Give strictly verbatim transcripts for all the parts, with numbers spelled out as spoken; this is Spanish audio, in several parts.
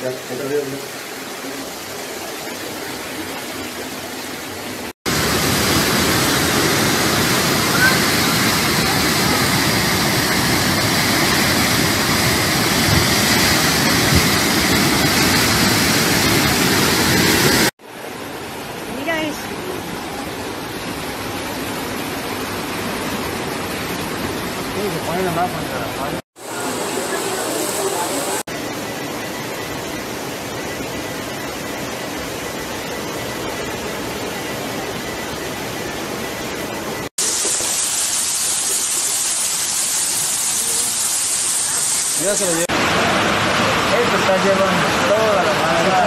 Ya, otra vez. Mira eso. Sí, se pone la mano contra la pared. Ya se lo llevo. Esto está llevando toda la madera.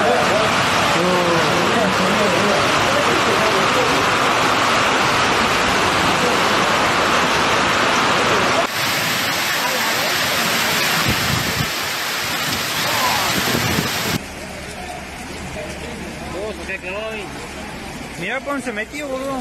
Mira por dónde se metió, boludo. Sí.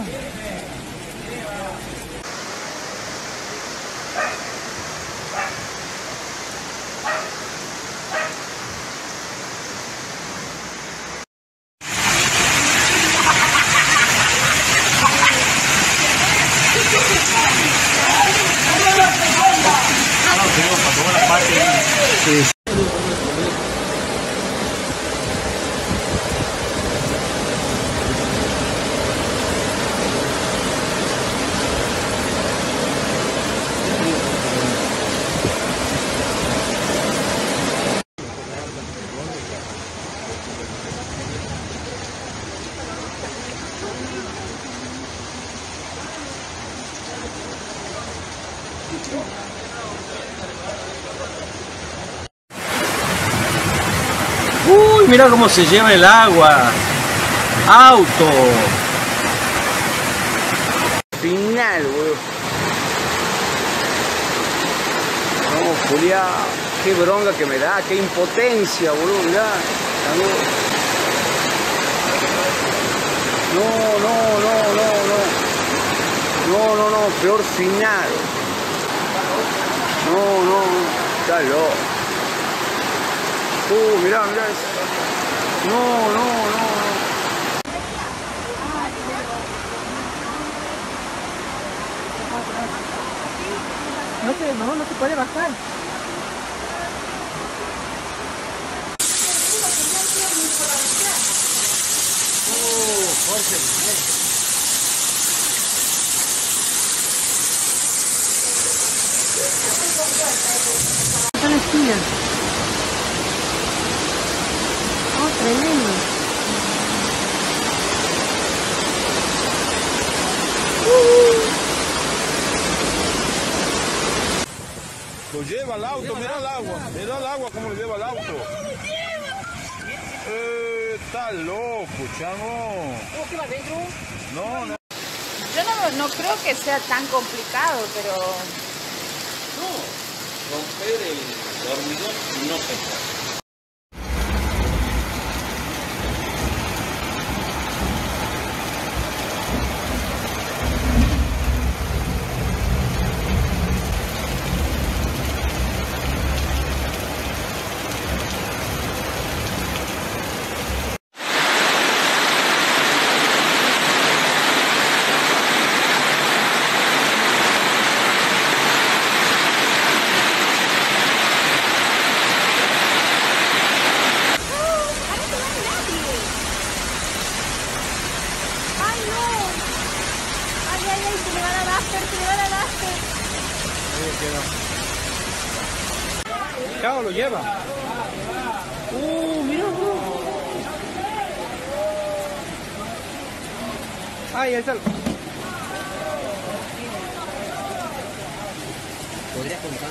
Uy, mira cómo se lleva el agua. Auto. Final, güey. Vamos, Julia. Qué bronca que me da, qué impotencia, boludo. Mirá. No, no, no, no, no. No, no, no. Peor final. No, no. Está loco. Uh, mirá, mirá eso. No, no, no, no. No te, no, no te puede bajar. Uh, Jorge, bien. Son espinas. Tremendo. Lo lleva al auto, mira el agua, mira el agua como lo lleva al auto. Eh, está loco, chamo. ¿Cómo que va adentro? No, no. Yo no, no creo que sea tan complicado, pero... No, romper el hormigón no se puede. Chao, lo lleva. Uh, mira, bro. Ay, ahí está. ¿Podrías contar?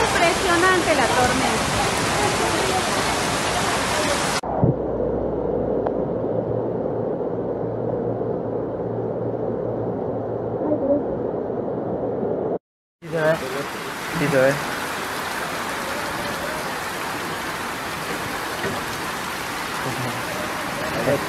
Impresionante la tormenta. That's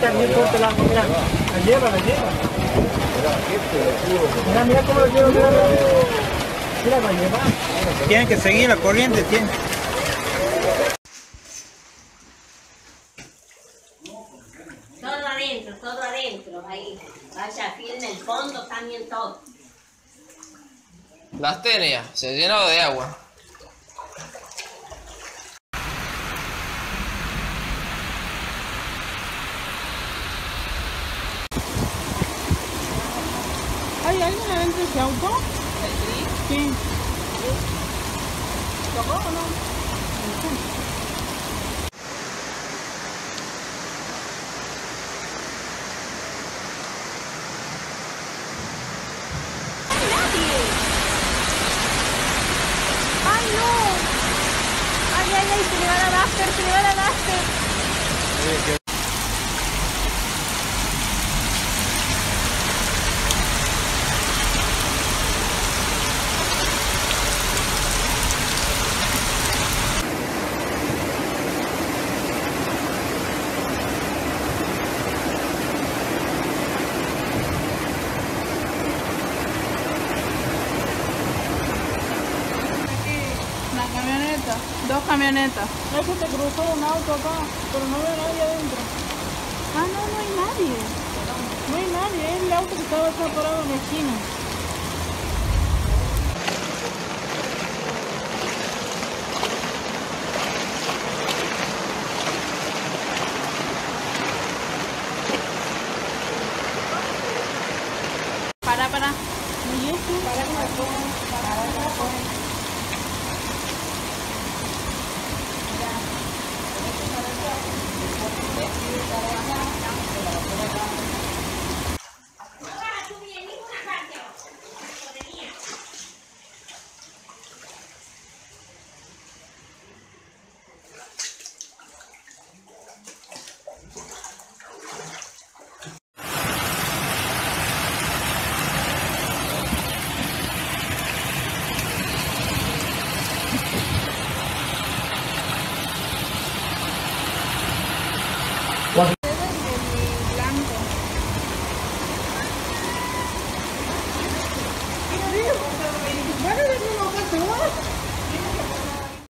también corta la mira, la lleva, la lleva. Mira, mira cómo lo lleva, mira, mira, la lleva. Tienen que seguir la corriente, tienen. Todo adentro, todo adentro, ahí. Vaya, firme el fondo también todo. Las tenía, se llenó de agua. ¿Hay alguien adentro de ese auto? ¿El tri? Sí. ¿Tocó o no? No sé. Dos camionetas. Es que te cruzó un auto acá, pero no había nadie adentro. Ah, no, no hay nadie. No hay nadie, es el auto que estaba acá parado en la esquina. Pará, pará. ¿Y esto? Pará con la cola. Pará con la cola. Gracias.